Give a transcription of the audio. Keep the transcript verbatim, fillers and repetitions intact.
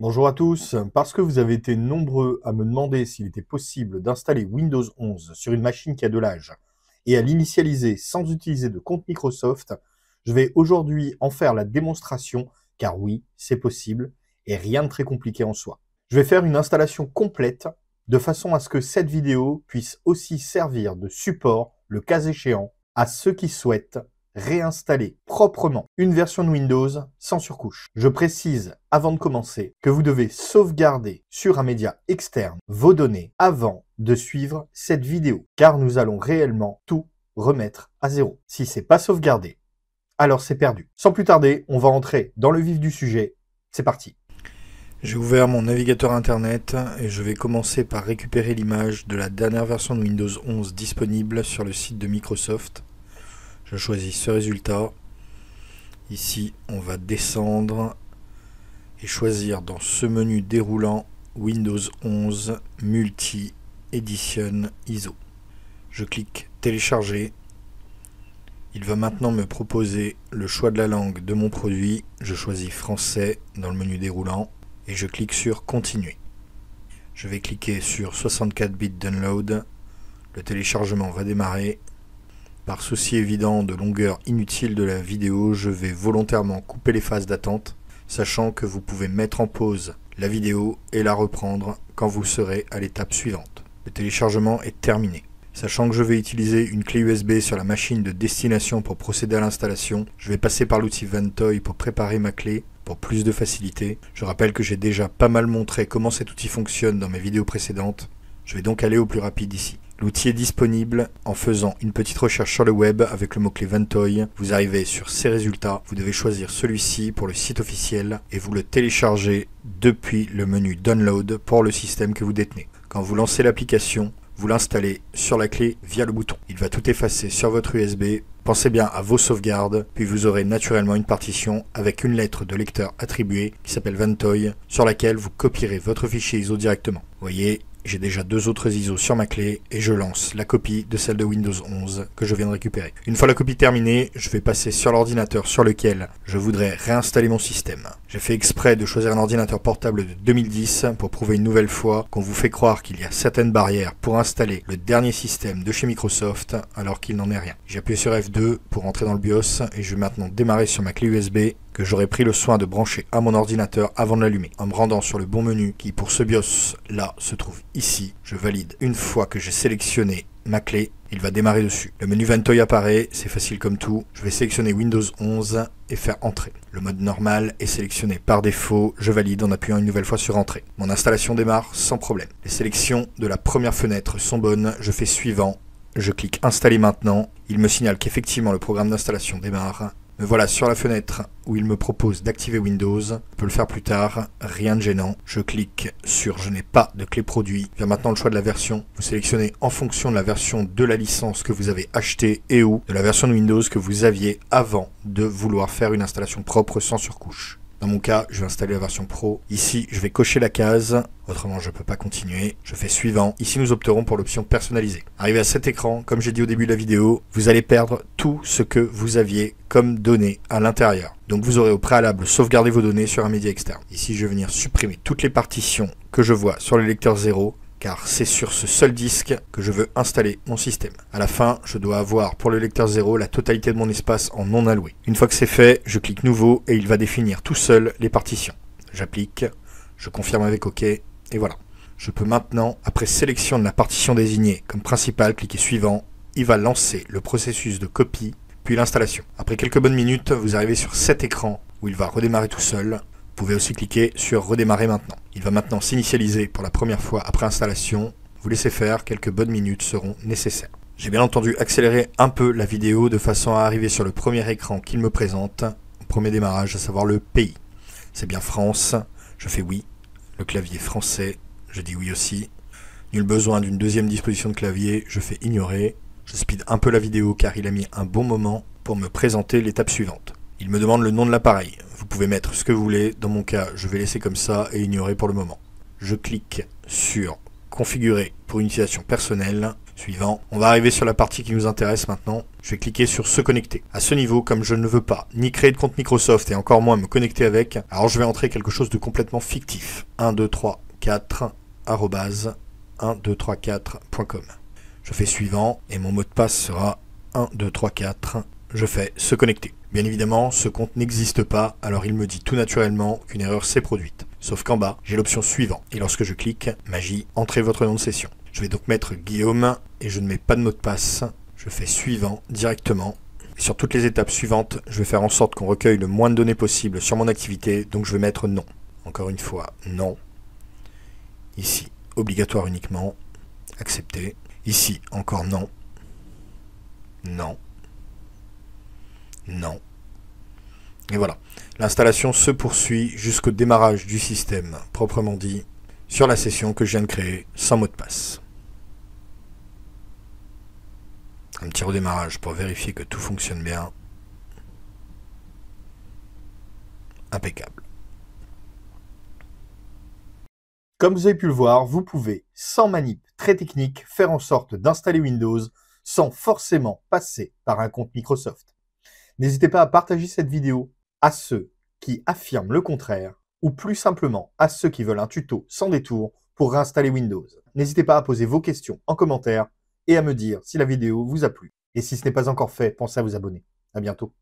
Bonjour à tous, parce que vous avez été nombreux à me demander s'il était possible d'installer Windows onze sur une machine qui a de l'âge et à l'initialiser sans utiliser de compte Microsoft, je vais aujourd'hui en faire la démonstration car oui, c'est possible et rien de très compliqué en soi. Je vais faire une installation complète de façon à ce que cette vidéo puisse aussi servir de support, le cas échéant, à ceux qui souhaitent réinstaller proprement une version de Windows sans surcouche. Je précise avant de commencer que vous devez sauvegarder sur un média externe vos données avant de suivre cette vidéo, car nous allons réellement tout remettre à zéro. Si c'est pas sauvegardé, alors c'est perdu. Sans plus tarder, on va entrer dans le vif du sujet. C'est parti. J'ai ouvert mon navigateur internet et je vais commencer par récupérer l'image de la dernière version de Windows onze disponible sur le site de Microsoft. Je choisis ce résultat. Ici, on va descendre et choisir dans ce menu déroulant Windows onze Multi Edition I S O. Je clique télécharger. Il va maintenant me proposer le choix de la langue de mon produit. Je choisis français dans le menu déroulant et je clique sur continuer. Je vais cliquer sur soixante-quatre bits download. Le téléchargement va démarrer. Par souci évident de longueur inutile de la vidéo, je vais volontairement couper les phases d'attente, sachant que vous pouvez mettre en pause la vidéo et la reprendre quand vous serez à l'étape suivante. Le téléchargement est terminé. Sachant que je vais utiliser une clé U S B sur la machine de destination pour procéder à l'installation, je vais passer par l'outil Ventoy pour préparer ma clé pour plus de facilité. Je rappelle que j'ai déjà pas mal montré comment cet outil fonctionne dans mes vidéos précédentes. Je vais donc aller au plus rapide ici. L'outil est disponible en faisant une petite recherche sur le web avec le mot-clé Ventoy. Vous arrivez sur ces résultats, vous devez choisir celui-ci pour le site officiel et vous le téléchargez depuis le menu Download pour le système que vous détenez. Quand vous lancez l'application, vous l'installez sur la clé via le bouton. Il va tout effacer sur votre U S B. Pensez bien à vos sauvegardes, puis vous aurez naturellement une partition avec une lettre de lecteur attribuée qui s'appelle Ventoy sur laquelle vous copierez votre fichier I S O directement. Vous voyez, j'ai déjà deux autres I S O sur ma clé et je lance la copie de celle de Windows onze que je viens de récupérer. Une fois la copie terminée, je vais passer sur l'ordinateur sur lequel je voudrais réinstaller mon système. J'ai fait exprès de choisir un ordinateur portable de deux mille dix pour prouver une nouvelle fois qu'on vous fait croire qu'il y a certaines barrières pour installer le dernier système de chez Microsoft alors qu'il n'en est rien. J'appuie sur F deux pour entrer dans le BIOS et je vais maintenant démarrer sur ma clé U S B que j'aurais pris le soin de brancher à mon ordinateur avant de l'allumer. En me rendant sur le bon menu qui pour ce BIOS là se trouve ici, je valide une fois que j'ai sélectionné ma clé, il va démarrer dessus. Le menu Ventoy apparaît, c'est facile comme tout. Je vais sélectionner Windows onze et faire entrer. Le mode normal est sélectionné par défaut, je valide en appuyant une nouvelle fois sur entrée. Mon installation démarre sans problème. Les sélections de la première fenêtre sont bonnes, je fais suivant, je clique installer maintenant. Il me signale qu'effectivement le programme d'installation démarre. Me voilà sur la fenêtre où il me propose d'activer Windows. Je peux le faire plus tard, rien de gênant. Je clique sur « Je n'ai pas de clé produit ». Il y a maintenant le choix de la version. Vous sélectionnez en fonction de la version de la licence que vous avez achetée et ou de la version de Windows que vous aviez avant de vouloir faire une installation propre sans surcouche. Dans mon cas, je vais installer la version Pro. Ici, je vais cocher la case. Autrement, je ne peux pas continuer. Je fais suivant. Ici, nous opterons pour l'option personnalisée. Arrivé à cet écran, comme j'ai dit au début de la vidéo, vous allez perdre tout ce que vous aviez comme données à l'intérieur. Donc, vous aurez au préalable sauvegardé vos données sur un média externe. Ici, je vais venir supprimer toutes les partitions que je vois sur le lecteur zéro, car c'est sur ce seul disque que je veux installer mon système. À la fin, je dois avoir pour le lecteur zéro la totalité de mon espace en non alloué. Une fois que c'est fait, je clique nouveau et il va définir tout seul les partitions. J'applique, je confirme avec OK et voilà. Je peux maintenant, après sélection de la partition désignée comme principale, cliquer suivant. Il va lancer le processus de copie puis l'installation. Après quelques bonnes minutes, vous arrivez sur cet écran où il va redémarrer tout seul. Vous pouvez aussi cliquer sur redémarrer maintenant. Il va maintenant s'initialiser pour la première fois après installation. Vous laissez faire, quelques bonnes minutes seront nécessaires. J'ai bien entendu accéléré un peu la vidéo de façon à arriver sur le premier écran qu'il me présente, au premier démarrage, à savoir le pays. C'est bien France, je fais oui. Le clavier français, je dis oui aussi. Nul besoin d'une deuxième disposition de clavier, je fais ignorer. Je speed un peu la vidéo car il a mis un bon moment pour me présenter l'étape suivante. Il me demande le nom de l'appareil. Vous pouvez mettre ce que vous voulez. Dans mon cas, je vais laisser comme ça et ignorer pour le moment. Je clique sur « Configurer pour une utilisation personnelle ». Suivant. On va arriver sur la partie qui nous intéresse maintenant. Je vais cliquer sur se connecter. À ce niveau, comme je ne veux pas ni créer de compte Microsoft et encore moins me connecter avec, alors je vais entrer quelque chose de complètement fictif. un deux trois quatre arrobase un deux trois quatre point com. Je fais suivant et mon mot de passe sera un deux trois quatre. Je fais se connecter. Bien évidemment, ce compte n'existe pas, alors il me dit tout naturellement qu'une erreur s'est produite. Sauf qu'en bas, j'ai l'option suivant. Et lorsque je clique, magie, entrez votre nom de session. Je vais donc mettre Guillaume et je ne mets pas de mot de passe. Je fais suivant directement. Et sur toutes les étapes suivantes, je vais faire en sorte qu'on recueille le moins de données possible sur mon activité. Donc je vais mettre non. Encore une fois, non. Ici, obligatoire uniquement. Accepter. Ici, encore non. Non. Non. Et voilà. L'installation se poursuit jusqu'au démarrage du système, proprement dit, sur la session que je viens de créer sans mot de passe. Un petit redémarrage pour vérifier que tout fonctionne bien. Impeccable. Comme vous avez pu le voir, vous pouvez, sans manip très technique, faire en sorte d'installer Windows sans forcément passer par un compte Microsoft. N'hésitez pas à partager cette vidéo à ceux qui affirment le contraire ou plus simplement à ceux qui veulent un tuto sans détour pour réinstaller Windows. N'hésitez pas à poser vos questions en commentaire et à me dire si la vidéo vous a plu. Et si ce n'est pas encore fait, pensez à vous abonner. À bientôt.